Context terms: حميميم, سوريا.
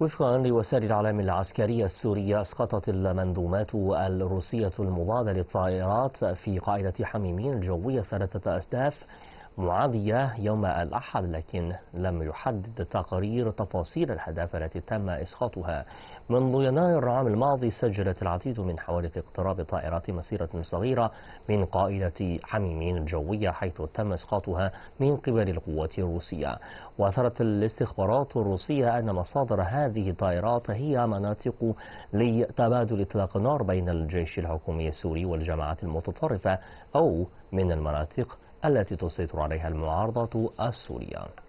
وفقا لوسائل الإعلام العسكرية السورية، أسقطت المندوبات الروسية المضادة للطائرات في قاعدة حميميم الجوية 3 أستاف معادية يوم الأحد، لكن لم يحدد تقرير تفاصيل الأهداف التي تم إسقاطها. منذ يناير العام الماضي سجلت العديد من حوادث اقتراب طائرات مسيرة صغيرة من قاعدة حميميم الجوية، حيث تم إسقاطها من قبل القوات الروسية. وأثرت الاستخبارات الروسية أن مصادر هذه الطائرات هي مناطق لتبادل إطلاق نار بين الجيش الحكومي السوري والجماعات المتطرفة، أو من المناطق التي تسيطر عليها المعارضة السورية.